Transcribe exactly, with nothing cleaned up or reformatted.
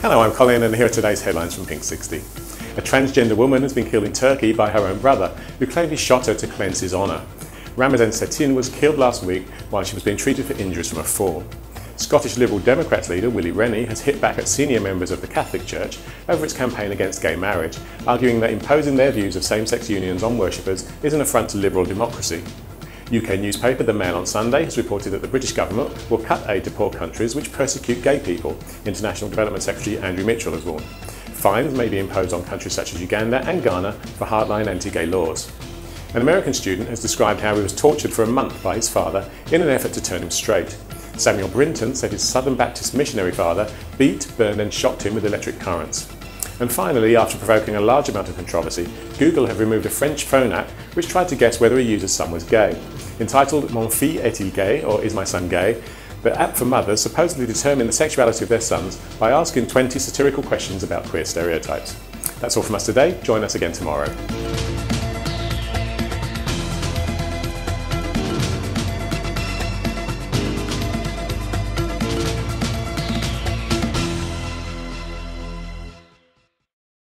Hello, I'm Colin and here are today's headlines from Pinksixty. A transgender woman has been killed in Turkey by her own brother, who claimed he shot her to cleanse his honour. Ramazan Çetin was killed last week while she was being treated for injuries from a fall. Scottish Liberal Democrats leader Willie Rennie has hit back at senior members of the Catholic Church over its campaign against gay marriage, arguing that imposing their views of same-sex unions on worshippers is an affront to liberal democracy. U K newspaper The Mail on Sunday has reported that the British government will cut aid to poor countries which persecute gay people, International Development Secretary Andrew Mitchell has warned. Fines may be imposed on countries such as Uganda and Ghana for hardline anti-gay laws. An American student has described how he was tortured for a month by his father in an effort to turn him straight. Samuel Brinton said his Southern Baptist missionary father beat, burned and shot him with electric currents. And finally, after provoking a large amount of controversy, Google have removed a French phone app which tried to guess whether a user's son was gay. Entitled Mon fils est-il gay, or Is My Son Gay?, the app for mothers supposedly determined the sexuality of their sons by asking twenty satirical questions about queer stereotypes. That's all from us today. Join us again tomorrow.